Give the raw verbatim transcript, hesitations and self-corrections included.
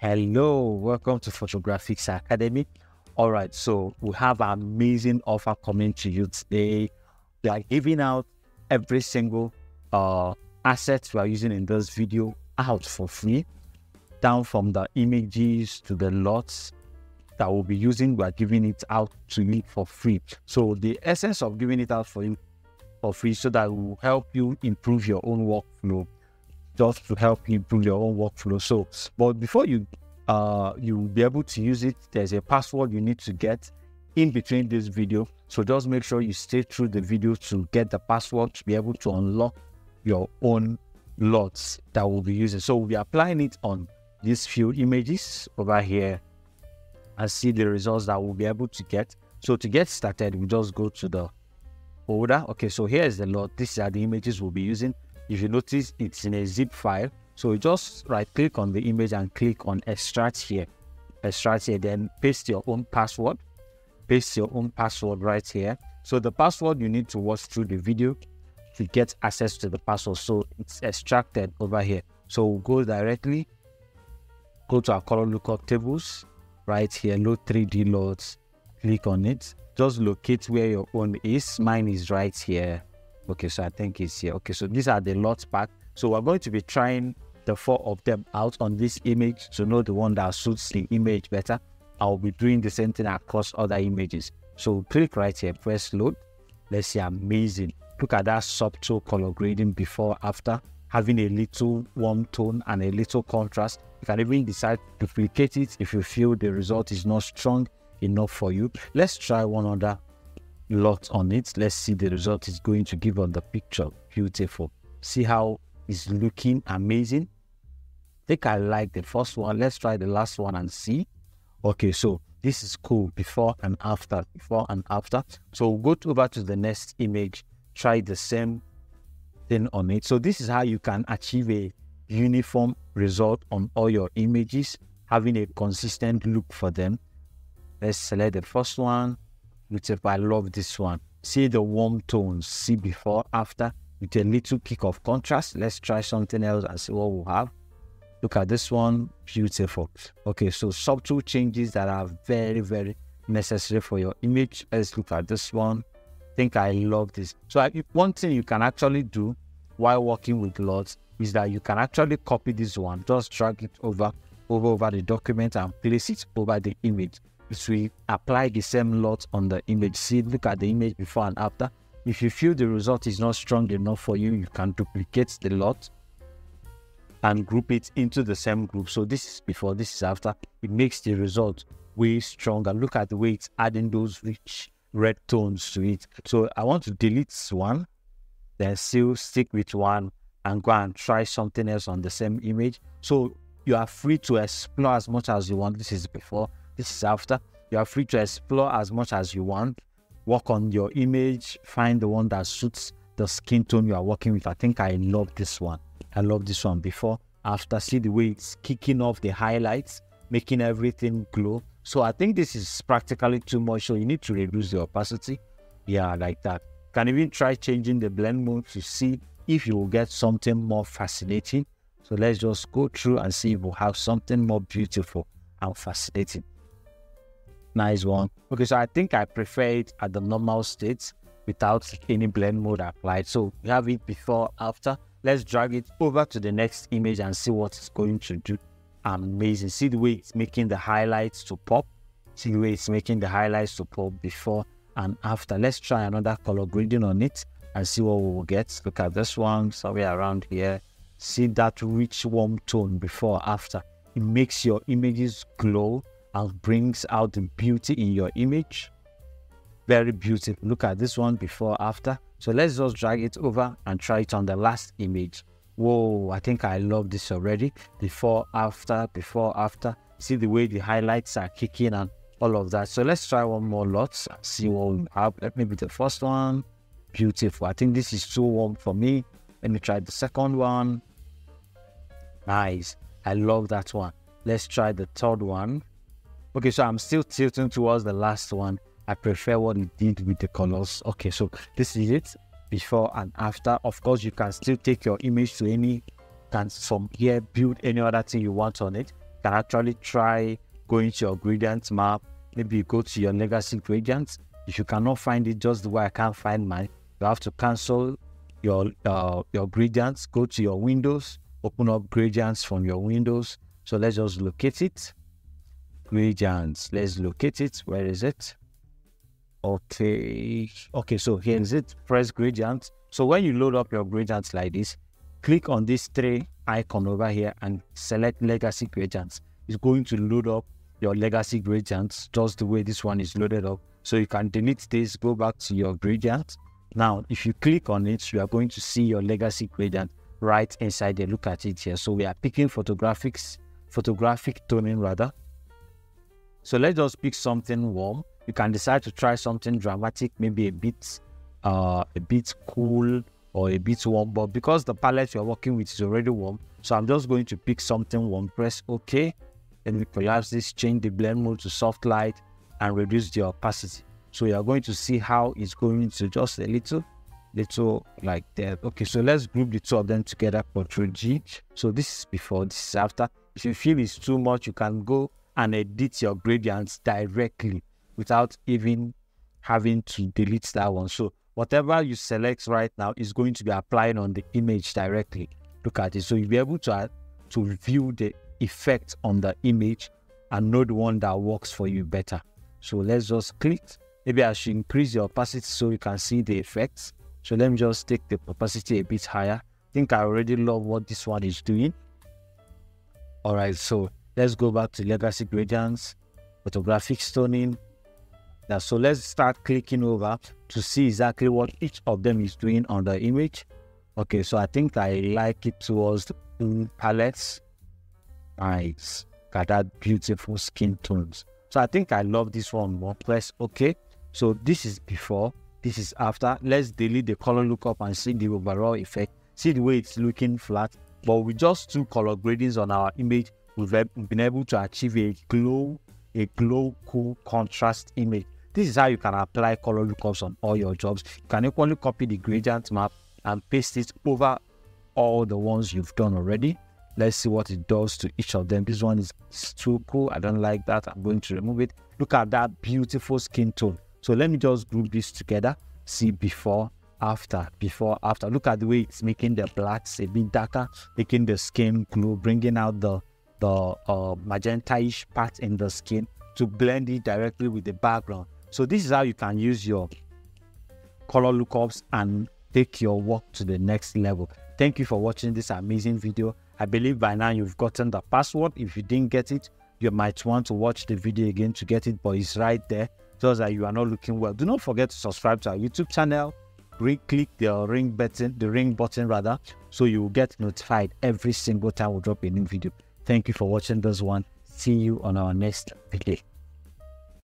Hello, welcome to PhotoGrafix Academy. All right, so we have an amazing offer coming to you today. We are giving out every single uh, asset we are using in this video out for free, down from the images to the L U Ts that we'll be using. We are giving it out to you for free. So the essence of giving it out for you for free so that will help you improve your own workflow, just to help you improve your own workflow. So, but before you uh, you will be able to use it, there's a password you need to get in between this video. So just make sure you stay through the video to get the password to be able to unlock your own L U Ts that we'll be using. So we'll be applying it on these few images over here and see the results that we'll be able to get. So to get started, we just go to the folder. Okay, so here is the L U T. These are the images we'll be using. If you notice, it's in a zip file. So you just right click on the image and click on extract here. Extract here, then paste your own password. Paste your own password right here. So the password, you need to watch through the video to get access to the password. So it's extracted over here. So we'll go directly, go to our color lookup tables right here, load three D loads, click on it. Just locate where your own is. Mine is right here. Okay, so I think it's here. Okay, so these are the L U Ts pack. So we're going to be trying the four of them out on this image to know the one that suits the image better. I'll be doing the same thing across other images. So click right here, press load. Let's see, amazing. Look at that subtle color grading before, after, having a little warm tone and a little contrast. You can even decide to duplicate it if you feel the result is not strong enough for you. Let's try one other L U T on it. Let's see the result is going to give on the picture. Beautiful. See how it's looking amazing. I think I like the first one. Let's try the last one and see. Okay, so this is cool. Before and after, before and after. So we'll go over to the next image, try the same thing on it. So this is how you can achieve a uniform result on all your images, having a consistent look for them. Let's select the first one. Beautiful. I love this one. See the warm tones. See before, after, with a little kick of contrast. Let's try something else and see what we'll have. Look at this one. Beautiful. Okay, so subtle changes that are very, very necessary for your image. Let's look at this one. I think I love this. So I, one thing you can actually do while working with L U Ts is that you can actually copy this one. Just drag it over, over, over the document and place it over the image. So we apply the same L U T on the image. See, look at the image before and after. If you feel the result is not strong enough for you, you can duplicate the L U T and group it into the same group. So this is before, this is after. It makes the result way stronger. Look at the way it's adding those rich red tones to it. So I want to delete this one, then still stick with one and go and try something else on the same image. So you are free to explore as much as you want. This is before. This is after. You are free to explore as much as you want. Work on your image. Find the one that suits the skin tone you are working with. I think I love this one. I love this one. Before, after. See the way it's kicking off the highlights, making everything glow. So I think this is practically too much. So you need to reduce the opacity. Yeah, like that. You can even try changing the blend mode to see if you will get something more fascinating. So let's just go through and see if we'll have something more beautiful and fascinating. Nice one. Okay, so I think I prefer it at the normal states without any blend mode applied. So we have it before, after. Let's drag it over to the next image and see what it's going to do. Amazing. See the way it's making the highlights to pop. See the way it's making the highlights to pop before and after. Let's try another color gradient on it and see what we will get. Look at this one, somewhere around here. See that rich warm tone before, after. It makes your images glow and brings out the beauty in your image. Very beautiful. Look at this one before, after. So let's just drag it over and try it on the last image. Whoa, I think I love this already. Before, after, before, after. See the way the highlights are kicking and all of that. So let's try one more L U T and see what we have. Let me be the first one. Beautiful. I think this is too warm for me. Let me try the second one. Nice. I love that one. Let's try the third one. Okay, so I'm still tilting towards the last one. I prefer what it did with the colors. Okay, so this is it, before and after. Of course, you can still take your image to any, can from here build any other thing you want on it. can actually try going to your gradient map. Maybe you go to your legacy gradients. If you cannot find it just the way I can't find mine, you have to cancel your uh, your gradients, go to your windows, open up gradients from your windows. So let's just locate it. Gradients, let's locate it. Where is it? Okay, okay, so here is it. Press gradient. So when you load up your gradients like this, click on this three icon over here and select legacy gradients. It's going to load up your legacy gradients just the way this one is loaded up. So you can delete this, go back to your gradient. Now, if you click on it, you are going to see your legacy gradient right inside there. Look at it here. So we are picking photographics, photographic toning rather. So let's just pick something warm. You can decide to try something dramatic, maybe a bit, uh, a bit cool or a bit warm. But because the palette you're working with is already warm, so I'm just going to pick something warm. Press OK. Then perhaps this change the blend mode to soft light and reduce the opacity. So you are going to see how it's going to just a little, little like that. Okay, so let's group the two of them together. Ctrl G. So this is before, this is after. If you feel it's too much, you can go and edit your gradients directly without even having to delete that one. So whatever you select right now is going to be applied on the image directly. Look at it. So you'll be able to add, to view the effect on the image and know the one that works for you better. So let's just click. Maybe I should increase the opacity so you can see the effects. So let me just take the opacity a bit higher. I think I already love what this one is doing. All right, so let's go back to legacy gradients, photographic toning. Now, so let's start clicking over to see exactly what each of them is doing on the image. Okay, so I think I like it towards the palettes. Nice, got that beautiful skin tones. So I think I love this one more. Press OK. So this is before, this is after. Let's delete the color lookup and see the overall effect. See the way it's looking flat. But with just two color gradients on our image, we've been able to achieve a glow, a glow cool contrast image. This is how you can apply color lookups on all your jobs. You can equally copy the gradient map and paste it over all the ones you've done already. Let's see what it does to each of them. This one is too cool. I don't like that. I'm going to remove it. Look at that beautiful skin tone. So let me just group this together. See before, after, before, after. Look at the way it's making the blacks a bit darker, making the skin glow, bringing out the, the uh, magenta-ish part in the skin to blend it directly with the background. So this is how you can use your color lookups and take your work to the next level. Thank you for watching this amazing video. I believe by now you've gotten the password. If you didn't get it, you might want to watch the video again to get it, but it's right there, just that you are not looking well. Do not forget to subscribe to our YouTube channel. Click the ring button, the ring button rather, so you will get notified every single time we drop a new video. Thank you for watching this one. See you on our next video.